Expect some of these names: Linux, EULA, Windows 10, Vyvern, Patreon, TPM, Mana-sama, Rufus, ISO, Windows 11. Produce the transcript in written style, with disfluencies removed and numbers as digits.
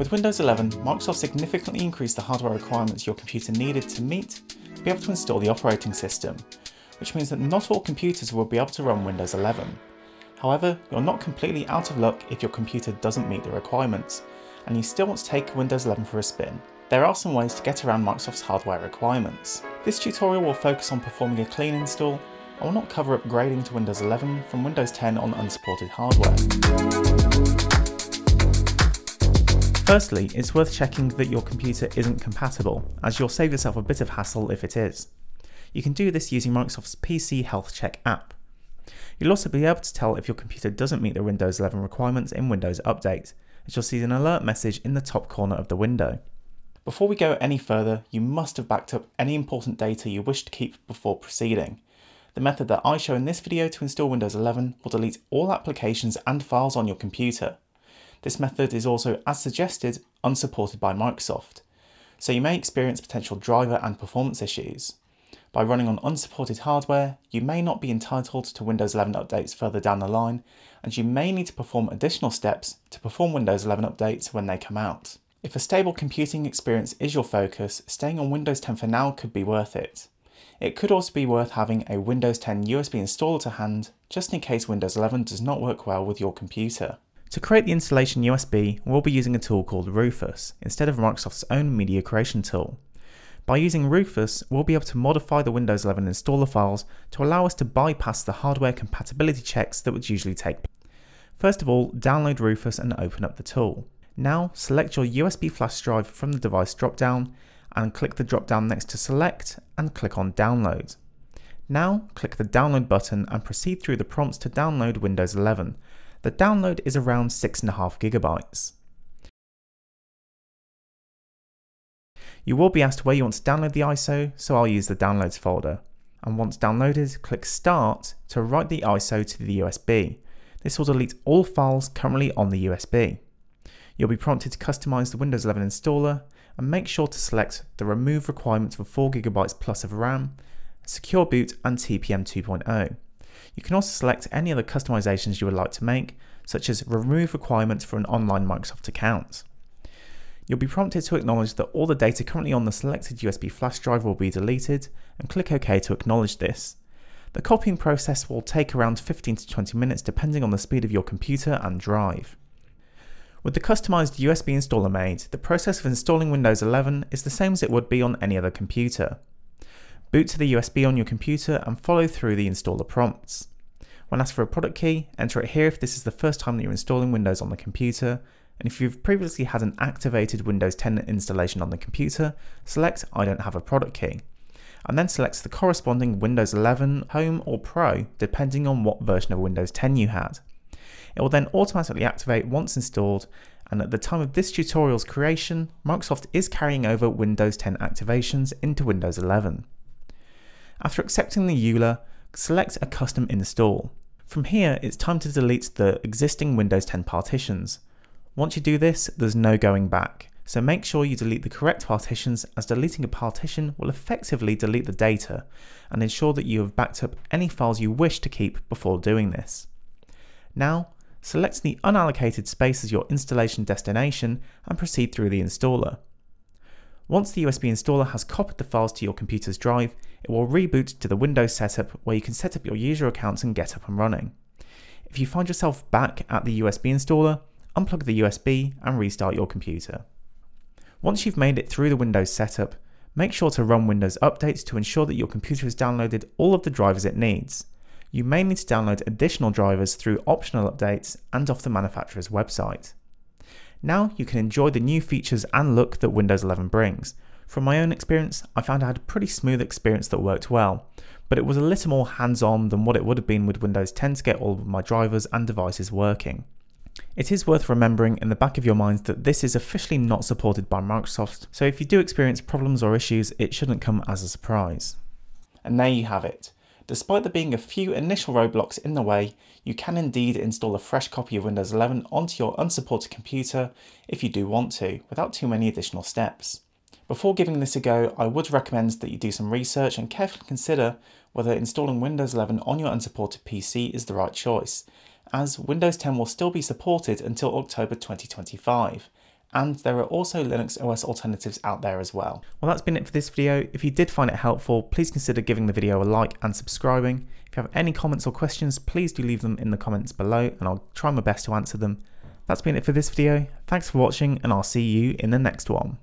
With Windows 11, Microsoft significantly increased the hardware requirements your computer needed to meet to be able to install the operating system, which means that not all computers will be able to run Windows 11. However, you're not completely out of luck if your computer doesn't meet the requirements, and you still want to take Windows 11 for a spin. There are some ways to get around Microsoft's hardware requirements. This tutorial will focus on performing a clean install and will not cover upgrading to Windows 11 from Windows 10 on unsupported hardware. Firstly, it's worth checking that your computer isn't compatible, as you'll save yourself a bit of hassle if it is. You can do this using Microsoft's PC Health Check app. You'll also be able to tell if your computer doesn't meet the Windows 11 requirements in Windows Update, as you'll see an alert message in the top corner of the window. Before we go any further, you must have backed up any important data you wish to keep before proceeding. The method that I show in this video to install Windows 11 will delete all applications and files on your computer. This method is also, as suggested, unsupported by Microsoft, so you may experience potential driver and performance issues. By running on unsupported hardware, you may not be entitled to Windows 11 updates further down the line, and you may need to perform additional steps to perform Windows 11 updates when they come out. If a stable computing experience is your focus, staying on Windows 10 for now could be worth it. It could also be worth having a Windows 10 USB installer to hand, just in case Windows 11 does not work well with your computer. To create the installation USB, we'll be using a tool called Rufus, instead of Microsoft's own media creation tool. By using Rufus, we'll be able to modify the Windows 11 installer files to allow us to bypass the hardware compatibility checks that would usually take place. First of all, download Rufus and open up the tool. Now, select your USB flash drive from the device dropdown and click the dropdown next to Select and click on Download. Now, click the Download button and proceed through the prompts to download Windows 11. The download is around 6.5 GB. You will be asked where you want to download the ISO, so I'll use the Downloads folder. And once downloaded, click Start to write the ISO to the USB. This will delete all files currently on the USB. You'll be prompted to customize the Windows 11 installer, and make sure to select the Remove Requirements for 4GB plus of RAM, Secure Boot and TPM 2.0. You can also select any other customizations you would like to make, such as Remove Requirements for an online Microsoft account. You'll be prompted to acknowledge that all the data currently on the selected USB flash drive will be deleted, and click OK to acknowledge this. The copying process will take around 15 to 20 minutes depending on the speed of your computer and drive. With the customised USB installer made, the process of installing Windows 11 is the same as it would be on any other computer. Boot to the USB on your computer and follow through the installer prompts. When asked for a product key, enter it here if this is the first time that you're installing Windows on the computer, and if you've previously had an activated Windows 10 installation on the computer, select I don't have a product key, and then select the corresponding Windows 11 Home or Pro depending on what version of Windows 10 you had. It will then automatically activate once installed, and at the time of this tutorial's creation, Microsoft is carrying over Windows 10 activations into Windows 11. After accepting the EULA, select a custom install. From here, it's time to delete the existing Windows 10 partitions. Once you do this, there's no going back, so make sure you delete the correct partitions, as deleting a partition will effectively delete the data, and ensure that you have backed up any files you wish to keep before doing this. Now, select the unallocated space as your installation destination and proceed through the installer. Once the USB installer has copied the files to your computer's drive, it will reboot to the Windows setup where you can set up your user accounts and get up and running. If you find yourself back at the USB installer, unplug the USB and restart your computer. Once you've made it through the Windows setup, make sure to run Windows updates to ensure that your computer has downloaded all of the drivers it needs. You may need to download additional drivers through optional updates and off the manufacturer's website. Now you can enjoy the new features and look that Windows 11 brings. From my own experience, I found I had a pretty smooth experience that worked well, but it was a little more hands-on than what it would have been with Windows 10 to get all of my drivers and devices working. It is worth remembering in the back of your minds that this is officially not supported by Microsoft, so if you do experience problems or issues, it shouldn't come as a surprise. And there you have it. Despite there being a few initial roadblocks in the way, you can indeed install a fresh copy of Windows 11 onto your unsupported computer if you do want to, without too many additional steps. Before giving this a go, I would recommend that you do some research and carefully consider whether installing Windows 11 on your unsupported PC is the right choice, as Windows 10 will still be supported until October 2025, and there are also Linux OS alternatives out there as well. Well, that's been it for this video. If you did find it helpful, please consider giving the video a like and subscribing. If you have any comments or questions, please do leave them in the comments below and I'll try my best to answer them. That's been it for this video. Thanks for watching and I'll see you in the next one.